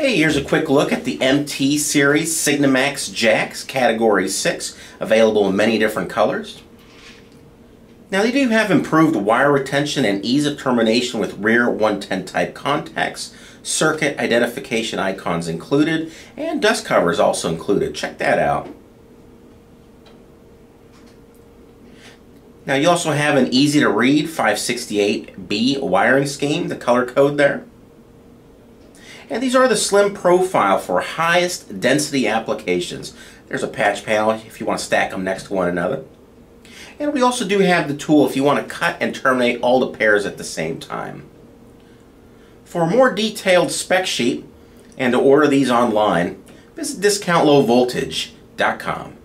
Hey, here's a quick look at the MT Series Signamax Jacks, Category 6, available in many different colors. Now, they do have improved wire retention and ease of termination with rear 110 type contacts, circuit identification icons included, and dust covers also included. Check that out. Now, you also have an easy to read 568B wiring scheme, the color code there. And these are the slim profile for highest density applications. There's a patch panel if you want to stack them next to one another. And we also do have the tool if you want to cut and terminate all the pairs at the same time. For a more detailed spec sheet and to order these online, visit discountlowvoltage.com.